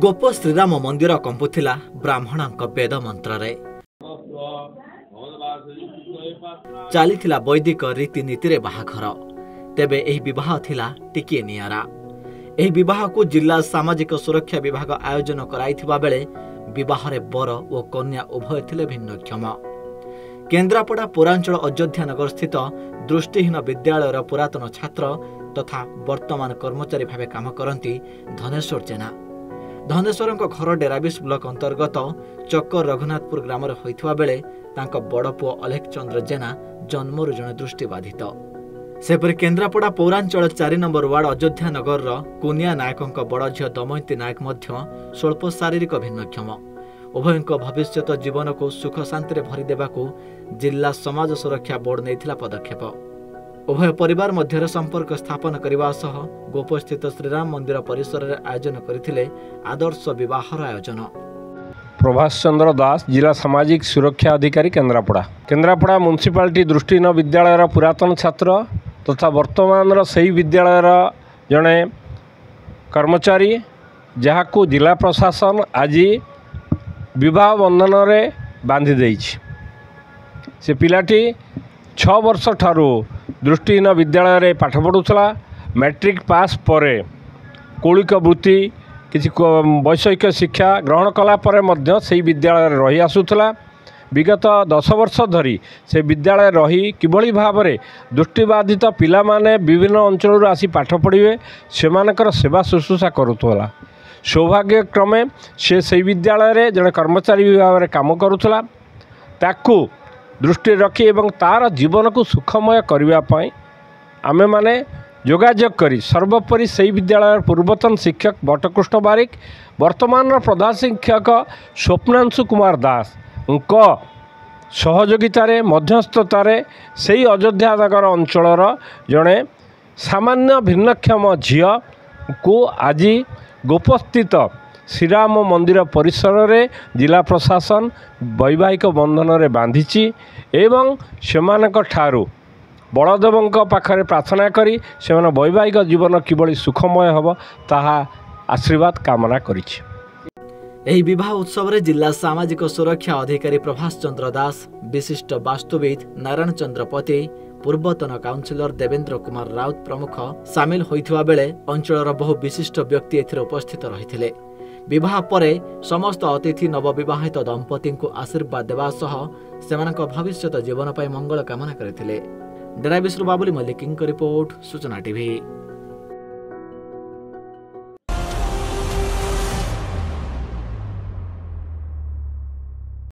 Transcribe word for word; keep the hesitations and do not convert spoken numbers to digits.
गोप श्रीराम मंदिर कंपुला ब्राह्मण वेद मंत्र चली वैदिक रीति नीति बाहाघर तेबे विवाह थिला टिके नियारा। एही विवाह को जिला सामाजिक सुरक्षा विभाग आयोजन कराइथिबा बेले विवाह रे बर और कन्या उभय थिले भिन्नक्षम। केन्द्रापड़ा पौरांचल अयोध्या नगर स्थित दृष्टिहीन विद्यालय पुरातन छात्र तथा वर्तमान कर्मचारी भावे काम करती धनेश्वर जेना धनेश्वर घर डेराबिश ब्लक अंतर्गत चक्कर रघुनाथपुर ग्राम होता बेले बड़ पुओ अलेखचंद्र जेना जन्मरू जन दृष्टिबाधित। सेपरि केन्द्रापड़ा पौरांचल चार नंबर वार्ड अयोध्या नगर कुनिया नायक बड़ झील दमयन्ती नायक स्वल्प शारीरिक भिन्नक्षम। उभयों भविष्यत जीवन को सुख शांति भरीदेवा जिला समाज सुरक्षा बोर्ड ने पदक्षेप। उभय परिवार मध्य संपर्क स्थापन करने सह गोपस्थित श्रीराम मंदिर परिसर रे आयोजन करथिले आदर्श विवाहर आयोजन। प्रभास चंद्र दास जिला सामाजिक सुरक्षा अधिकारी केन्द्रापड़ा। केन्द्रापड़ा म्युनिसिपालिटी दृष्टिहीन विद्यालय पुरातन छात्र तथा वर्तमान सही विद्यालय जड़े कर्मचारी जहाँ को जिला प्रशासन आज विवाह बंधन में बांधि देछि। से पिलाटी छ वर्ष ठारू दृष्टिहीन विद्यालय रे पाठ पढ़ुला। मैट्रिक पास परे कौलिक वृत्ति किसी वैषयिक शिक्षा ग्रहण कलापर से विद्यालय रही आसूला। विगत दस वर्ष धरी से विद्यालय रही किभली भाव में दृष्टिबाधित पिला माने विभिन्न अंचल आसी पाठ पढ़े से मानकर सेवा शुश्रूषा करूला। सौभाग्यक्रमे से सही विद्यालय रे जड़े कर्मचारी भाव में काम करूला। ताकू दृष्टि रखी एवं तार जीवन को सुखमय करने आमे माने जोगाजोग करी सर्वोपरि सही विद्यालय पूर्वतन शिक्षक बटकृष्ण बारिक वर्तमान प्रधान शिक्षक स्वप्नांशु कुमार दास सहयोगितारे मध्यस्थतारे सही अयोध्या नगर अंचलर जड़े सामान्य भिन्नक्षम झियो को आज गोपस्थित श्रीराम मंदिर परिसर रे जिला प्रशासन वैवाहिक बंधन रे बांधिछि एवं सेमानक ठारू बड़देवों पाखरे प्रार्थना करी सेमाने वैवाहिक जीवन किभली सुखमय हब ताहा आशीर्वाद कामना करिछि। एही विवाह उत्सव रे जिला सामाजिक सुरक्षा अधिकारी प्रभास चंद्र दास विशिष्ट वास्तुविद नारायण चंद्र पते पूर्वतन काउंसिलर देवेंद्र कुमार राउत प्रमुख सामिल होइथिबा बेले अंचलर बहु विशिष्ट व्यक्ति एथिर उपस्थित रहिथिले। विवाह परे समस्त अतिथि नवविवाहित दंपति को आशीर्वाद देवा सह सेमानक भविष्यत जीवन पाई मंगल कामना करथिले। डेराबिश ब्लक बाबुली मल्लिक की रिपोर्ट सूचना टीवी।